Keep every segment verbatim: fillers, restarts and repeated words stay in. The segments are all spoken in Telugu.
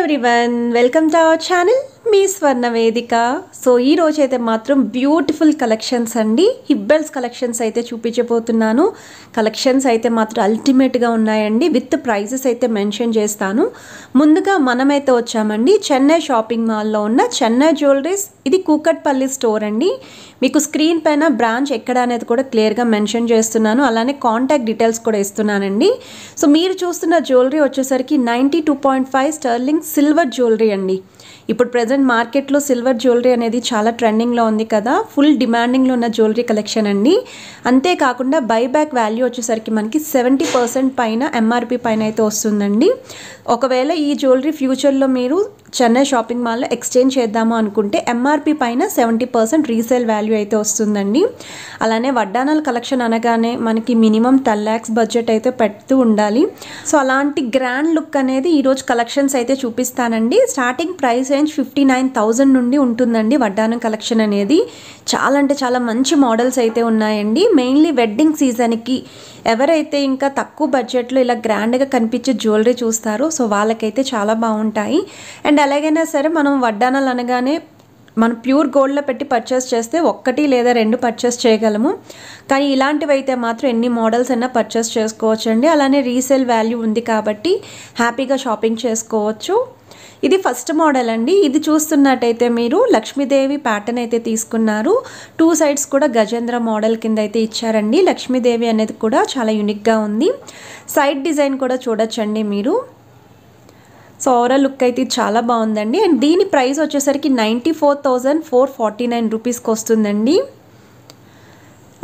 Everyone welcome to our channel मी स्वर्ण वेदिक। सो ई रोज अयिते मात्रम ब्यूटिफुल कलेक्शन्स अंडी हिब्बल्स कलेक्शन्स अयिते चूपिंचबोतुन्नानु। कलेक्शन्स अयिते मात्र अल्टिमेट गा उन्नायंडी वित् प्राइसेस अयिते मेंशन चेस्तानु। मुंदुगा मनमैते वच्चामंडी चेन्नई शॉपिंग मॉल लो उन्न चेन्नई ज्वेलरीस। इदी कूकटपल्ली स्टोर अंडी। मीकु स्क्रीन पैन ब्रांच एक्कड अनेदी कूडा क्लियर गा मेंशन चेस्तुन्नानु, अलाने कांटाक्ट डीटेल्स कूडा इस्तुन्नानंडी। सो मीरु चूस्तुन्न ज्वेलरी वच्चेसरिकी ninety two point five sterling silver jewellery अंडी। ఇప్పుడు ప్రెజెంట్ మార్కెట్ లో సిల్వర్ జ్యువెలరీ అనేది చాలా ట్రెండింగ్ లో ఉంది కదా, ఫుల్ డిమాండింగ్ లో ఉన్న జ్యువెలరీ కలెక్షన్ అండి। అంతే కాకుండా బై బ్యాక్ వాల్యూ వచ్చేసరికి మనకి సెవెంటీ పర్సెంట్ పైన ఎంఆర్పి పైన అయితే వస్తుందండి। ఒకవేళ ఈ జ్యువెలరీ ఫ్యూచర్ లో మీరు చెన్నై షాపింగ్ మాల్ లో ఎక్స్చేంజ్ చేద్దామా అనుకుంటే ఎంఆర్పి పైన సెవెంటీ పర్సెంట్ రీసేల్ వాల్యూ అయితే వస్తుందండి। అలానే వడ్డానాల కలెక్షన్ అనగానే మనకి మినిమం టెన్ లాక్స్ బడ్జెట్ అయితే పెడుతూ ఉండాలి। సో అలాంటి గ్రాండ్ లుక్ అనేది ఈ రోజు కలెక్షన్స్ అయితే చూపిస్తానండి। Starting price range fifty nine thousand నుండి ఉంటుందండి। వడ్డానం కలెక్షన్ అనేది చాలా అంటే చాలా మంచి మోడల్స్ అయితే ఉన్నాయండి। మెయిన్లీ వెడ్డింగ్ సీజన్ కి ఎవరైతే ఇంకా తక్కువ బడ్జెట్ లో ఇలా గ్రాండ్ గా కనిపించే జ్యువెలరీ చూస్తారో సో వాళ్ళకైతే చాలా బాగుంటాయి। అండ్ అలాగైనా సరే మనం వడ్డానాలు అనగానే మనం ప్యూర్ గోల్డ్ లో పెట్టి పర్చేస్ చేస్తే ఒకటి లేదా రెండు పర్చేస్ చేయగలము, కానీ ఇలాంటివైతే మాత్రం ఎన్ని మోడల్స్ అయినా పర్చేస్ చేసుకోవచ్చండి। అలానే రీసేల్ వాల్యూ ఉంది కాబట్టి హ్యాపీగా షాపింగ్ చేసుకోవచ్చు। ఇది ఫస్ట్ మోడల్ అండి। ఇది చూస్తున్నట్టయితే మీరు లక్ష్మీదేవి ప్యాటర్న్ అయితే తీసుకున్నారు, టూ సైడ్స్ కూడా గజేంద్ర మోడల్ కింద అయితే ఇచ్చారండి। లక్ష్మీదేవి అనేది కూడా చాలా యూనిక్ గా ఉంది। సైడ్ డిజైన్ కూడా చూడొచ్చండి మీరు। సో ఓవరాల్ లుక్ అయితే చాలా బాగుందండి। అండ్ దీని ప్రైస్ వచ్చేసరికి ninety four thousand four forty nine రూపీస్కి వస్తుందండి।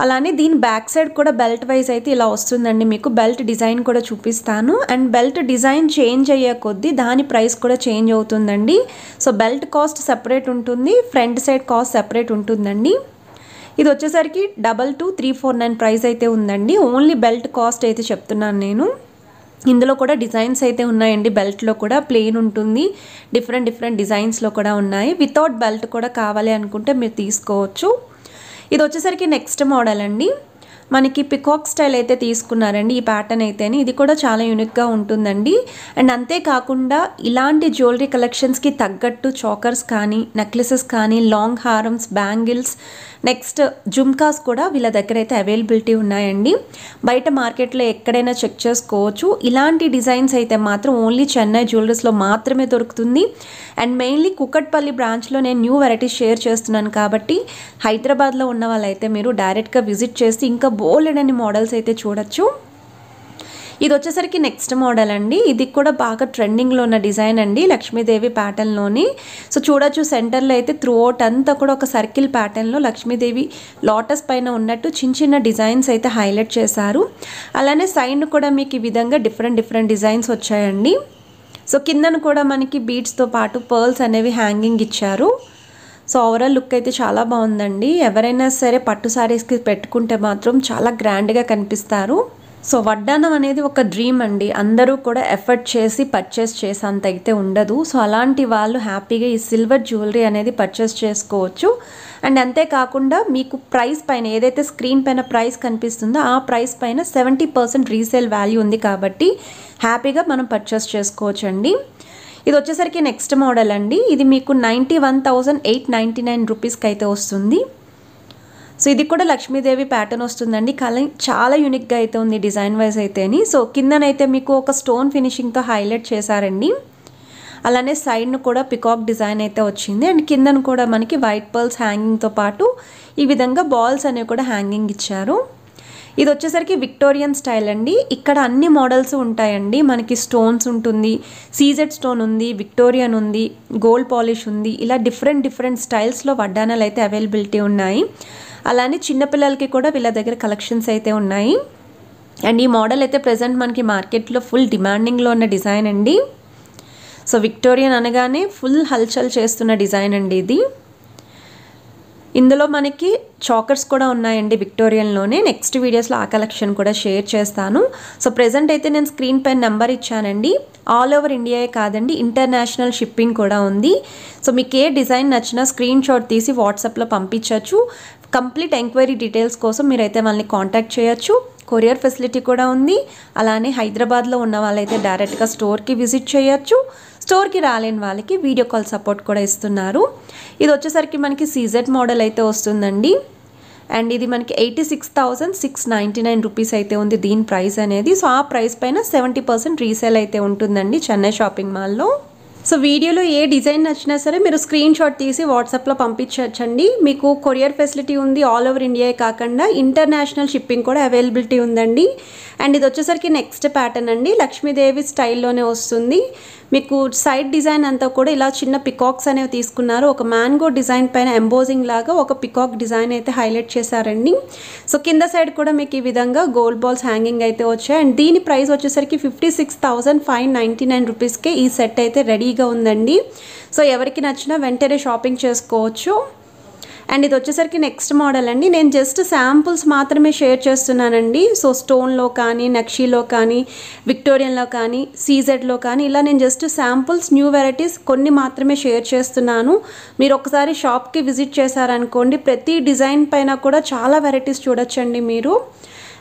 అలానే దీని బ్యాక్ సైడ్ కూడా బెల్ట్ వైజ్ అయితే ఇలా వస్తుందండి మీకు। బెల్ట్ డిజైన్ కూడా చూపిస్తాను। అండ్ బెల్ట్ డిజైన్ చేంజ్ అయ్యే కొద్దీ దాని ప్రైస్ కూడా చేంజ్ అవుతుందండి। సో బెల్ట్ కాస్ట్ సెపరేట్ ఉంటుంది, ఫ్రంట్ సైడ్ కాస్ట్ సెపరేట్ ఉంటుందండి। ఇది వచ్చేసరికి double two three four nine price అయితే ఉందండి। ఓన్లీ బెల్ట్ కాస్ట్ అయితే చెప్తున్నాను నేను। ఇందులో కూడా డిజైన్స్ అయితే ఉన్నాయండి। బెల్ట్లో కూడా ప్లెయిన్ ఉంటుంది, డిఫరెంట్ డిఫరెంట్ డిజైన్స్లో కూడా ఉన్నాయి। వితౌట్ బెల్ట్ కూడా కావాలి అనుకుంటే మీరు తీసుకోవచ్చు। ఇది వచ్చేసరికి నెక్స్ట్ మోడల్ అండి। మనకి పికాక్ స్టైల్ అయితే తీసుకున్నారండి ఈ ప్యాటర్న్ అయితేనే। ఇది కూడా చాలా యూనిక్గా ఉంటుందండి। అండ్ అంతేకాకుండా ఇలాంటి జ్యువెలరీ కలెక్షన్స్కి తగ్గట్టు చాకర్స్ కానీ, నెక్లెసెస్ కానీ, లాంగ్ హారమ్స్, బ్యాంగిల్స్, నెక్స్ట్ జుమ్కాస్ కూడా వీళ్ళ దగ్గర అయితే అవైలబిలిటీ ఉన్నాయండి। బయట మార్కెట్లో ఎక్కడైనా చెక్ చేసుకోవచ్చు। ఇలాంటి డిజైన్స్ అయితే మాత్రం ఓన్లీ చెన్నై జ్యువెలరీస్లో మాత్రమే దొరుకుతుంది। అండ్ మెయిన్లీ కుకట్పల్లి బ్రాంచ్లో నేను న్యూ వెరైటీస్ షేర్ చేస్తున్నాను కాబట్టి హైదరాబాద్లో ఉన్న వాళ్ళైతే మీరు డైరెక్ట్గా విజిట్ చేసి ఇంకా బోల్డ్ అనే మోడల్స్ అయితే చూడొచ్చు। ఇది వచ్చేసరికి నెక్స్ట్ మోడల్ అండి। ఇది కూడా బాగా ట్రెండింగ్లో ఉన్న డిజైన్ అండి, లక్ష్మీదేవి ప్యాటర్న్లోని। సో చూడొచ్చు సెంటర్లో అయితే త్రూ అవుట్ అంతా కూడా ఒక సర్కిల్ ప్యాటర్న్లో లక్ష్మీదేవి లోటస్ పైన ఉన్నట్టు చిన్న చిన్న డిజైన్స్ అయితే హైలైట్ చేశారు। అలానే సైడ్ కూడా మీకు ఈ విధంగా డిఫరెంట్ డిఫరెంట్ డిజైన్స్ వచ్చాయండి। సో కిందను కూడా మనకి బీడ్స్తో పాటు పర్ల్స్ అనేవి హ్యాంగింగ్ ఇచ్చారు। సో ఓవరాల్ లుక్ అయితే చాలా బాగుందండి। ఎవరైనా సరే పట్టు శారీస్కి పెట్టుకుంటే మాత్రం చాలా గ్రాండ్గా కనిపిస్తారు। సో వడ్డానం అనేది ఒక డ్రీమ్ అండి, అందరూ కూడా ఎఫర్ట్ చేసి పర్చేస్ చేసేంత అయితే ఉండదు। సో అలాంటి వాళ్ళు హ్యాపీగా ఈ సిల్వర్ జ్యువెలరీ అనేది పర్చేస్ చేసుకోవచ్చు। అండ్ అంతేకాకుండా మీకు ప్రైస్ పైన ఏదైతే స్క్రీన్ పైన ప్రైస్ కనిపిస్తుందో ఆ ప్రైస్ పైన సెవెంటీ పర్సెంట్ రీసేల్ వాల్యూ ఉంది కాబట్టి హ్యాపీగా మనం పర్చేస్ చేసుకోవచ్చు అండి। ఇది వచ్చేసరికి నెక్స్ట్ మోడల్ అండి। ఇది మీకు ninety one thousand eight ninety nine రూపీస్కి అయితే వస్తుంది। సో ఇది కూడా లక్ష్మీదేవి ప్యాటర్న్ వస్తుందండి, కానీ చాలా యూనిక్గా అయితే ఉంది డిజైన్ వైజ్ అయితేని। సో కిందనైతే మీకు ఒక స్టోన్ ఫినిషింగ్తో హైలైట్ చేశారండి। అలానే సైడ్ను కూడా పికాక్ డిజైన్ అయితే వచ్చింది। అండ్ కిందను కూడా మనకి వైట్ పర్ల్స్ హ్యాంగింగ్తో పాటు ఈ విధంగా బాల్స్ అనేవి కూడా హ్యాంగింగ్ ఇచ్చారు। ఇది వచ్చేసరికి విక్టోరియన్ స్టైల్ అండి। ఇక్కడ అన్ని మోడల్స్ ఉంటాయండి మనకి। స్టోన్స్ ఉంటుంది, సీజెడ్ స్టోన్ ఉంది, విక్టోరియన్ ఉంది, గోల్డ్ పాలిష్ ఉంది, ఇలా డిఫరెంట్ డిఫరెంట్ స్టైల్స్లో వడ్డానాలు అయితే అవైలబిలిటీ ఉన్నాయి। అలానే చిన్నపిల్లలకి కూడా వీళ్ళ దగ్గర కలెక్షన్స్ అయితే ఉన్నాయి। అండ్ ఈ మోడల్ అయితే ప్రెజెంట్ మనకి మార్కెట్లో ఫుల్ డిమాండింగ్లో ఉన్న డిజైన్ అండి। సో విక్టోరియన్ అనగానే ఫుల్ హల్చల్ చేస్తున్న డిజైన్ అండి ఇది। ఇందులో మనకి చాకర్స్ కూడా ఉన్నాయండి విక్టోరియన్లోనే। నెక్స్ట్ వీడియోస్లో ఆ కలెక్షన్ కూడా షేర్ చేస్తాను। సో ప్రెజెంట్ అయితే నేను స్క్రీన్ పైన నెంబర్ ఇచ్చానండి। ఆల్ ఓవర్ ఇండియాయే కాదండి, ఇంటర్నేషనల్ షిప్పింగ్ కూడా ఉంది। సో మీకు ఏ డిజైన్ నచ్చినా స్క్రీన్ షాట్ తీసి వాట్సాప్లో పంపించవచ్చు। కంప్లీట్ ఎంక్వైరీ డీటెయిల్స్ కోసం మీరైతే వాళ్ళని కాంటాక్ట్ చేయొచ్చు। కొరియర్ ఫెసిలిటీ కూడా ఉంది। అలానే హైదరాబాద్లో ఉన్న వాళ్ళైతే డైరెక్ట్గా స్టోర్కి విజిట్ చేయొచ్చు। स्टोर की रालेन वाली वीडियो कॉल सपोर्ट इधर की मन की सीजेट मॉडल अयिते वस्तुंदी अंड इदी मन की eighty six thousand six ninety nine rupees अयिते दीन प्राइस अनेदी सो आ प्राइस पैन सेवेंटी पर्सेंट रीसेल अयिते उंटुंदी चेन्नई शॉपिंग मॉल लो। सो वीडियो ये डिजाइन नच्चिना सरे मीरू स्क्रीन शॉट तीसी वाट्सएप लो पंपिंचंडी। मीकू कोरियर फैसिलिटी उंदी आल ओवर इंडिया काकंडा इंटरनेशनल शिपिंग कूडा अवेलबिलिटी उंदंडी। अंड इदि वच्चेसरिकी नेक्स्ट पैटर्न अंडी लक्ष्मीदेवी स्टाइल लोने वस्तुंदी। मीकू साइड डिजाइन अंता कूडा इला चिन्न पिकाक्स अनेवि तीसुकुन्नारु ओक मैंगो डिजाइन पैन एंबोजिंग लागा ओक पिकाक डिजाइन अयिते हाईलाइट चेशारंडी। सो किंद साइड कूडा मीकु ई विधंगा गोल्ड बॉल्स हैंगिंग अयिते वच्चायि अंड दीनी प्राइस वच्चेसरिकी fifty six thousand five ninety nine rupees के ई सेट अयिते रेडीगा उंदंडी। सो एवरिकी नच्चिना वेंटने शॉपिंग चेसुकोवच्चु। అండ్ ఇది వచ్చేసరికి నెక్స్ట్ మోడల్ అండి, నేను జస్ట్ శాంపుల్స్ మాత్రమే షేర్ చేస్తున్నానండి। సో స్టోన్ లో కానీ నక్షిలో కానీ విక్టోరియన్ లో కానీ సీజెడ్ లో కానీ ఇలా నేను జస్ట్ శాంపుల్స్ న్యూ వెరైటీస్ కొన్ని మాత్రమే షేర్ చేస్తున్నాను। మీరు ఒకసారి షాప్ కి విజిట్ చేశారు అనుకోండి ప్రతి డిజైన్ పైన కూడా చాలా వెరైటీస్ చూడొచ్చుండి మీరు।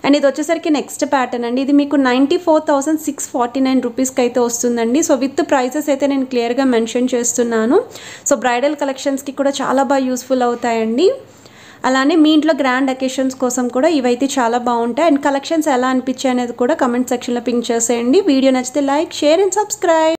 అండ్ ఇది వచ్చేసరికి నెక్స్ట్ ప్యాటర్న్ అండి, ఇది మీకు ninety four thousand six forty nine rupees కి అయితే వస్తుందండి। సో విత్ ప్రైసెస్ అయితే నేను క్లియర్ గా మెన్షన్ చేస్తున్నాను। సో బ్రైడల్ కలెక్షన్స్ కి కూడా చాలా బా యూస్ఫుల్ అవుతాయండి। అలానే మీ ఇంట్లో గ్రాండ్ అకేషన్స్ కోసం కూడా ఇవైతే చాలా బాగుంటాయి। అండ్ కలెక్షన్స్ ఎలా అనిపించాయి అనేది కూడా కామెంట్ సెక్షన్ లో పింగ్ చేసేయండి। వీడియో నచ్చితే లైక్, షేర్ అండ్ సబ్స్క్రైబ్।